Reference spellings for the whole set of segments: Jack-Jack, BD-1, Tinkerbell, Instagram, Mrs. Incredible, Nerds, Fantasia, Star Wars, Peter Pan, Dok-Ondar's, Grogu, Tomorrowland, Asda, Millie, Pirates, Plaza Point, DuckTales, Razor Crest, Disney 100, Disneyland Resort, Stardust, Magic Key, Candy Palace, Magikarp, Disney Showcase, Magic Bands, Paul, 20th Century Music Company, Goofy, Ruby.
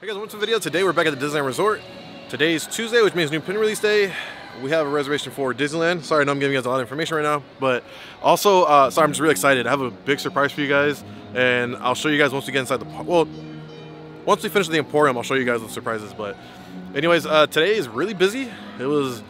Hey guys, welcome to the video. Today we're back at the Disneyland Resort. Today's Tuesday, which means new pin release day. We have a reservation for Disneyland. Sorry, I know I'm giving you guys a lot of information right now, but also, sorry, I'm just really excited. I have a big surprise for you guys, and I'll show you guys once we get inside the park. Well, once we finish the Emporium, I'll show you guys the surprises. But anyways, today is really busy. There was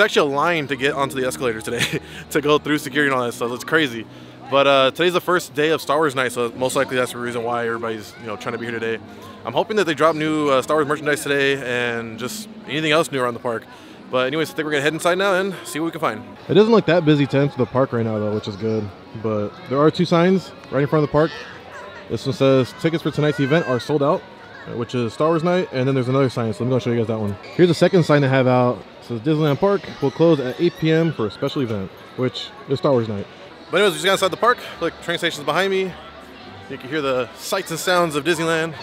actually a line to get onto the escalator today to go through security and all that stuff. It's crazy. But today's the first day of Star Wars night, so most likely that's the reason why everybody's trying to be here today. I'm hoping that they drop new Star Wars merchandise today and just anything else new around the park. But anyways, I think we're gonna head inside now and see what we can find. It doesn't look that busy to enter the park right now though, which is good. But there are two signs right in front of the park. This one says tickets for tonight's event are sold out, which is Star Wars night, and then there's another sign, so I'm gonna show you guys that one. Here's the second sign they have out. It says Disneyland Park will close at 8 p.m. for a special event, which is Star Wars night. But anyways, we just got inside the park. Look, train station's behind me. You can hear the sights and sounds of Disneyland.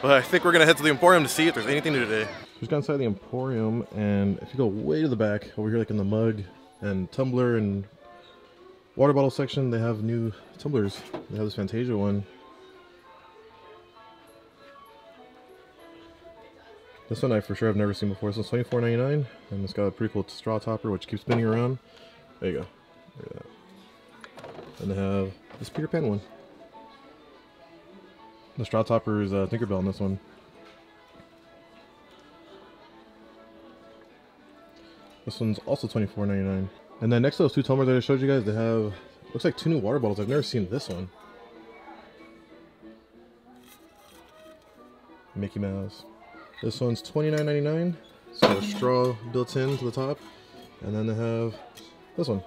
But I think we're gonna head to the Emporium to see if there's anything new today. Just got inside the Emporium, and if you go way to the back, over here like in the mug and tumbler and water bottle section, they have new tumblers. They have this Fantasia one. This one I for sure have never seen before. So it's $24.99, and it's got a pretty cool straw topper, which keeps spinning around. There you go. Look at that. And they have this Peter Pan one. The straw topper is Tinkerbell on this one. This one's also $24.99. And then next to those two tumblers that I showed you guys, they have, looks like two new water bottles. I've never seen this one. Mickey Mouse. This one's $29.99. So a straw built in to the top. And then they have this one.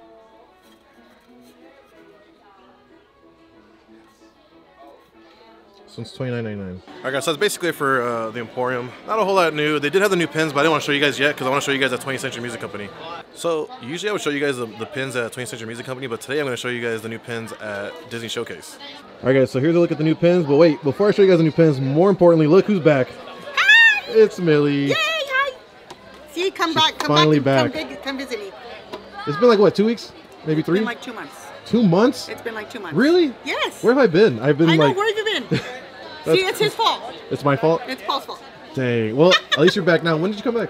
Since $29.99. All right, guys, so that's basically it for the Emporium. Not a whole lot new. They did have the new pins, but I didn't want to show you guys yet because I want to show you guys at 20th Century Music Company. So usually I would show you guys the pins at 20th Century Music Company, but today I'm going to show you guys the new pins at Disney Showcase. All right, guys, so here's a look at the new pins. But wait, before I show you guys the new pins, more importantly, look who's back. Hi! It's Millie. Yay, hi! See, come back. Finally come visit me. It's been like, what, 2 weeks? Maybe it's 3? Been like 2 months. 2 months? It's been like 2 months. Really? Yes. Where have I been? I know, where have you been? See, it's his fault. It's my fault? It's Paul's fault. Dang. Well, at least you're back now. When did you come back?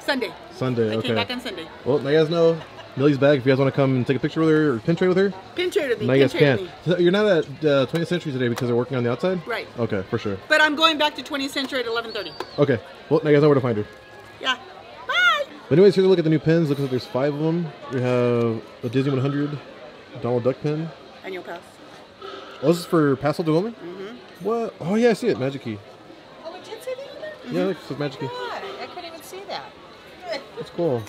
Sunday. Sunday, okay. I came back on Sunday. Well, now you guys know Millie's back. If you guys want to come and take a picture with her or pin trade with her. Pin trade with me. Now you guys can. So you're not at 20th Century today because they're working on the outside? Right. Okay, for sure. But I'm going back to 20th Century at 11:30. Okay. Well, now you guys know where to find her. Yeah. Bye! But anyways, here's a look at the new pins. Looks like there's 5 of them. We have a Disney 100 Donald Duck pin. And your pass. Oh, this is for pass holder only? Mm-hmm. What? Oh, yeah, I see it. Magic Key. Oh, it did say that either? Mm-hmm. Yeah, it says Magic Key. God, I couldn't even see that. That's cool.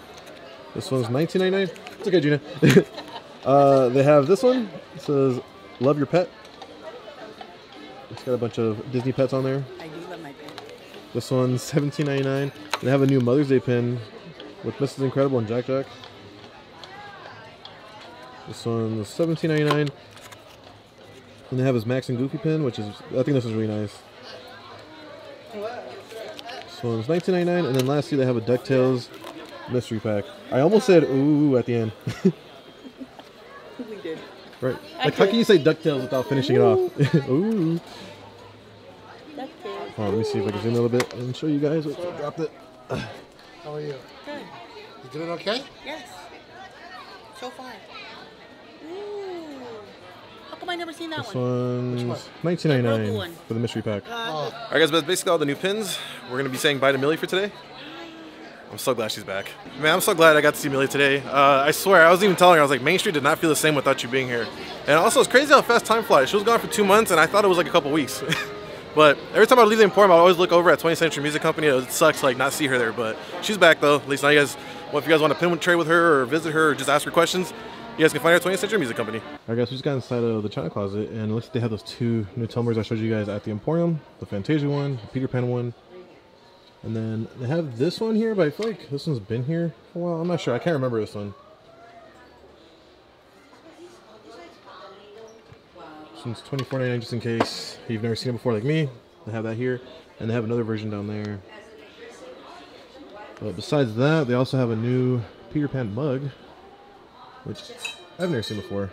This one's $19.99. It's okay, Gina. They have this one. It says, love your pet. It's got a bunch of Disney pets on there. I do love my pet. This one's $17.99. They have a new Mother's Day pin with Mrs. Incredible and Jack-Jack. This one's $17.99. And they have his Max and Goofy pin, which is, I think this is really nice. This one's $19.99. And then lastly, they have a DuckTales mystery pack. I almost said ooh at the end. We did. Right. Like, how can you say DuckTales without finishing it off? Ooh. DuckTales. Let me see if I can zoom in a little bit and show you guys what dropped it. How are you? Good. You doing okay? Yes. So fine. I never seen that one. This one's $19.99 for the mystery pack. All right, guys, but that's basically all the new pins. We're gonna be saying bye to Millie for today. I'm so glad she's back. Man, I'm so glad I got to see Millie today. I swear, I was even telling her, I was like, Main Street did not feel the same without you being here. And also, it's crazy how fast time flies. She was gone for 2 months, and I thought it was like a couple weeks. But every time I leave the Emporium, I always look over at 20th Century Music Company. It sucks like not see her there, but she's back though. At least now you guys, well, if you guys want to pin trade with her or visit her or just ask her questions, you guys can find her at 20th Century Music Company. Alright guys, we just got inside of the China Closet, and it looks like they have those two new tumblers I showed you guys at the Emporium. The Fantasia one, the Peter Pan one. And then they have this one here, but I feel like this one's been here for a while. I'm not sure. I can't remember this one. Since $24.99, just in case you've never seen it before like me. They have that here. And they have another version down there. But besides that, they also have a new Peter Pan mug, which I've never seen before.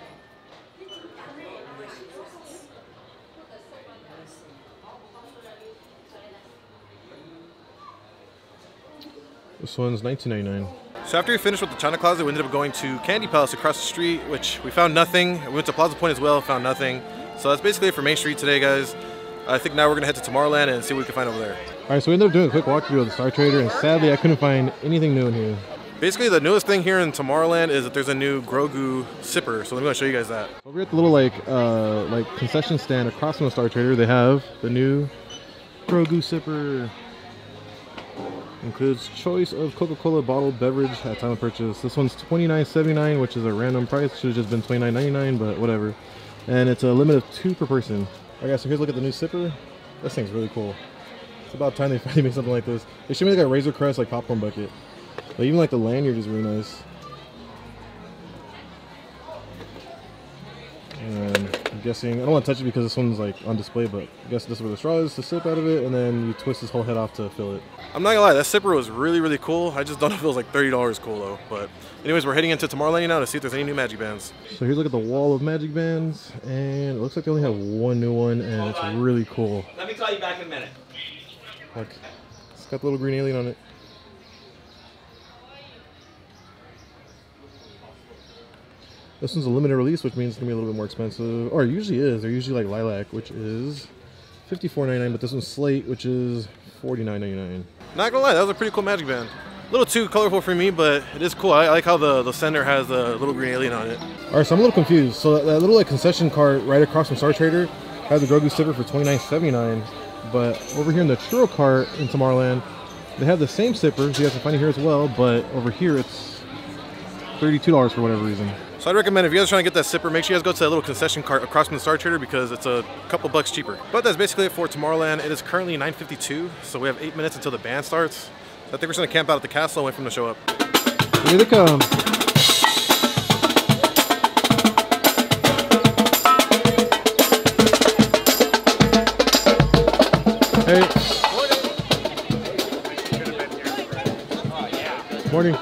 This one's $19.99. So after we finished with the China Closet, we ended up going to Candy Palace across the street, which we found nothing. We went to Plaza Point as well, found nothing. So that's basically it for Main Street today, guys. I think now we're gonna head to Tomorrowland and see what we can find over there. All right, so we ended up doing a quick walkthrough of the Star Trader, and sadly I couldn't find anything new in here. Basically, the newest thing here in Tomorrowland is that there's a new Grogu sipper, so I'm gonna show you guys that. Over at the little like concession stand across from the Star Trader, they have the new Grogu sipper. Includes choice of Coca-Cola bottled beverage at time of purchase. This one's $29.79, which is a random price. Should have just been $29.99, but whatever. And it's a limit of 2 per person. All right, guys, so here's a look at the new sipper. This thing's really cool. It's about time they finally made something like this. They should make like a Razor Crest like popcorn bucket. But even like the lanyard is really nice. And I'm guessing, I don't want to touch it because this one's like on display, but I guess this is where the straw is to sip out of it, and then you twist this whole head off to fill it. I'm not gonna lie, that sipper was really, really cool. I just don't know if it was like $30 cool though. But anyways, we're heading into Tomorrowland now to see if there's any new Magic Bands. So here's a look at the wall of Magic Bands, and it looks like they only have one new one, and it's really cool. Let me call you back in a minute. Look, it's got the little green alien on it. This one's a limited release, which means it's gonna be a little bit more expensive. Or it usually is. They're usually like lilac, which is $54.99, but this one's slate, which is $49.99. Not gonna lie, that was a pretty cool Magic Band. A little too colorful for me, but it is cool. I like how the center has a little green alien on it. All right, so I'm a little confused. So that little like concession cart right across from Star Trader has a Grogu sipper for $29.79, but over here in the churro cart in Tomorrowland, they have the same sipper, so you guys can find it here as well, but over here it's $32 for whatever reason. So I'd recommend if you guys are trying to get that sipper, make sure you guys go to that little concession cart across from the Star Trader because it's a couple bucks cheaper. But that's basically it for Tomorrowland. It is currently 9:52, so we have 8 minutes until the band starts. So I think we're just gonna camp out at the castle and wait for them to show up. Here they come. Hey. Morning.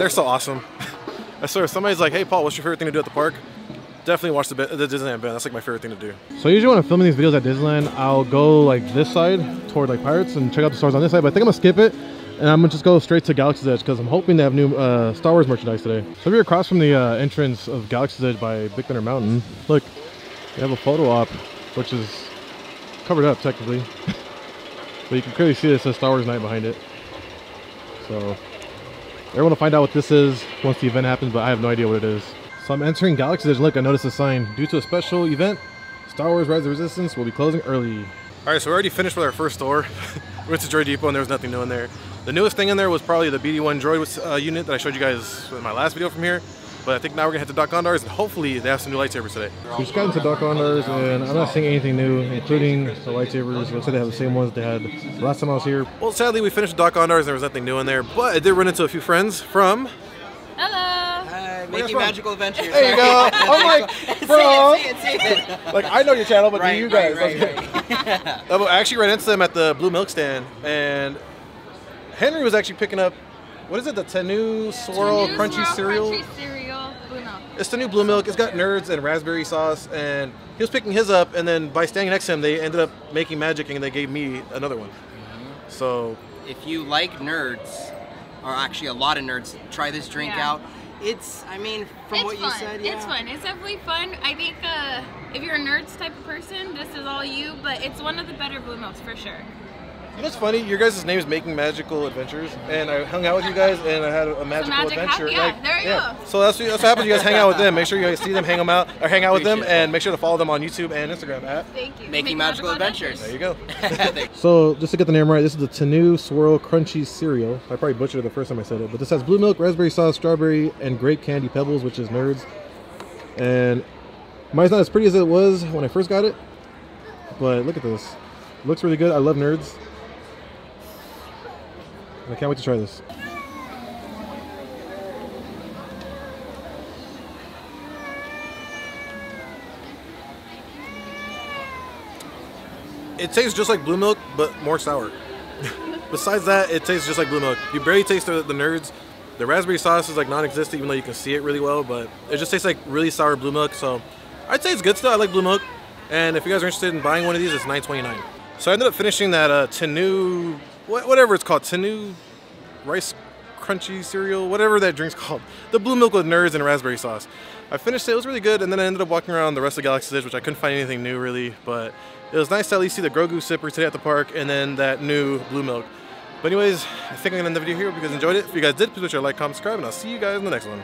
they're so awesome. I swear, if somebody's like, hey, Paul, what's your favorite thing to do at the park? Definitely watch the Disneyland Band. That's like my favorite thing to do. So usually when I'm filming these videos at Disneyland, I'll go like this side toward like Pirates and check out the stores on this side, but I think I'm gonna skip it and I'm gonna just go straight to Galaxy's Edge because I'm hoping they have new Star Wars merchandise today. So we're across from the entrance of Galaxy's Edge by Big Thunder Mountain. Look, they have a photo op, which is covered up technically. But you can clearly see it says Star Wars Night behind it. So everyone will find out what this is once the event happens, but I have no idea what it is. So I'm entering Galaxy's Edge. Look, I noticed a sign. Due to a special event, Star Wars Rise of the Resistance will be closing early. All right, so we're already finished with our first store. We went to Droid Depot and there was nothing new in there. The newest thing in there was probably the BD-1 droid unit that I showed you guys in my last video from here. But I think now we're gonna head to Dok-Ondar's and hopefully they have some new lightsabers today. So we just got into Dok-Ondar's and I'm not seeing anything new, including the lightsabers. Looks like they have the same ones they had the last time I was here. Well, sadly we finished Dok-Ondar's and there was nothing new in there, but I did run into a few friends from... Hello! Mickey Magical Adventures. There you go! I'm like, bro! See it. Like, I know your channel, but you guys. Right. I actually ran into them at the Blue Milk stand and Henry was actually picking up, what is it, the Tanu Swirl Crunchy Cereal? It's the new blue milk. It's got nerds and raspberry sauce, and he was picking his up, and then by standing next to him, they ended up making magic, and they gave me another one. Mm-hmm. So, if you like nerds, or actually a lot of nerds, try this drink out. It's, I mean, from what you said, yeah. It's fun. It's definitely fun. I think if you're a nerds type of person, this is all you, but it's one of the better blue milks for sure. You know what's funny? Your guys' name is Making Magical Adventures, and I hung out with you guys, and I had a magical adventure. Yeah, like, there you go. So that's what happens. You guys hang out with them. Make sure you guys see them, hang them out, or hang out with them, and make sure to follow them on YouTube and Instagram at Making Magical Adventures. There you go. So just to get the name right, this is the Tanu Swirl Crunchy Cereal. I probably butchered it the first time I said it, but this has blue milk, raspberry sauce, strawberry, and grape candy pebbles, which is nerds. And mine's not as pretty as it was when I first got it, but look at this. It looks really good. I love nerds. I can't wait to try this. It tastes just like blue milk, but more sour. Besides that, it tastes just like blue milk. You barely taste the nerds. The raspberry sauce is like non-existent, even though you can see it really well, but it just tastes like really sour blue milk. So I'd say it's good still. I like blue milk. And if you guys are interested in buying one of these, it's $9.29. So I ended up finishing that Tanu... whatever it's called, Tanu Rice Crunchy Cereal, whatever that drink's called. The blue milk with nerds and raspberry sauce. I finished it, it was really good, and then I ended up walking around the rest of Galaxy's Edge, which I couldn't find anything new really, but it was nice to at least see the Grogu sipper today at the park, and then that new blue milk. But anyways, I think I'm gonna end the video here. Hope you guys enjoyed it. If you guys did, please make sure to like, comment, subscribe, and I'll see you guys in the next one.